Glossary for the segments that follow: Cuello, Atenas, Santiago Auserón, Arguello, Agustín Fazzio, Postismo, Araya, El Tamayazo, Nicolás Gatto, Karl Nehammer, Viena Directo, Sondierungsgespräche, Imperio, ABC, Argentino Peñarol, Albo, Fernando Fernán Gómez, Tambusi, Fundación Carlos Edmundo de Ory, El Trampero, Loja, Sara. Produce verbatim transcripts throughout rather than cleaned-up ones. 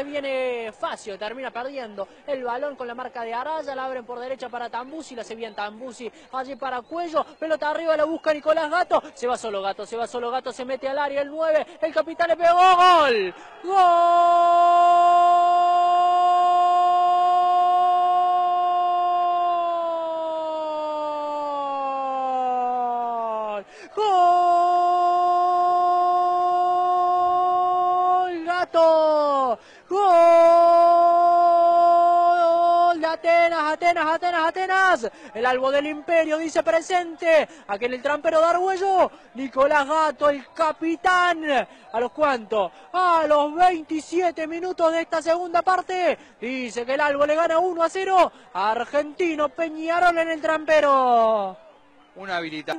se viene Fazzio, termina perdiendo el balón con la marca de Araya, la abren por derecha para Tambusi, la se viene Tambusi, allí para Cuello, pelota arriba, la busca Nicolás Gatto, se va solo Gatto, se va solo Gatto, se mete al área, el nueve, el capitán le pegó, ¡gol! ¡Gol! ¡Gol! ¡Gatto! ¡Gol! ¡De Atenas, Atenas, Atenas, Atenas! El Albo del Imperio dice presente. Aquí en el Trampero de Arguello, Nicolás Gatto, el capitán. ¿A los cuántos? A los veintisiete minutos de esta segunda parte. Dice que el Albo le gana uno a cero. Argentino Peñarol en el Trampero. Una habilita.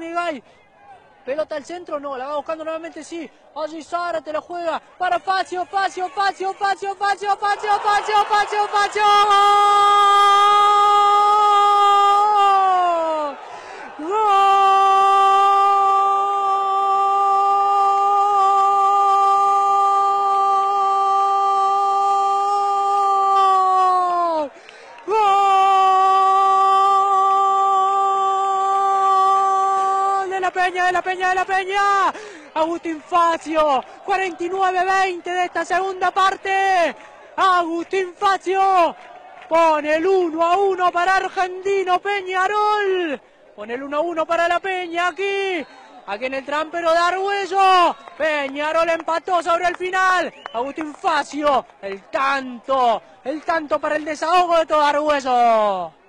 Pelota al centro, no, la va buscando nuevamente, sí. Allí Sara te la juega para Fazzio, Fazzio, Fazzio, Fazzio, Fazzio, Fazzio, Fazzio, Fazzio, Fazzio. ¡Gol! ¡Gol! ¡De la Peña, de la Peña! De la Peña, Agustín Fazzio, cuarenta y nueve veinte de esta segunda parte. Agustín Fazzio pone el uno a uno para Argentino Peñarol, pone el uno a uno para la Peña aquí, aquí en el Trampero de Arguello. Peñarol empató sobre el final. Agustín Fazzio, el tanto, el tanto para el desahogo de todo Arguello.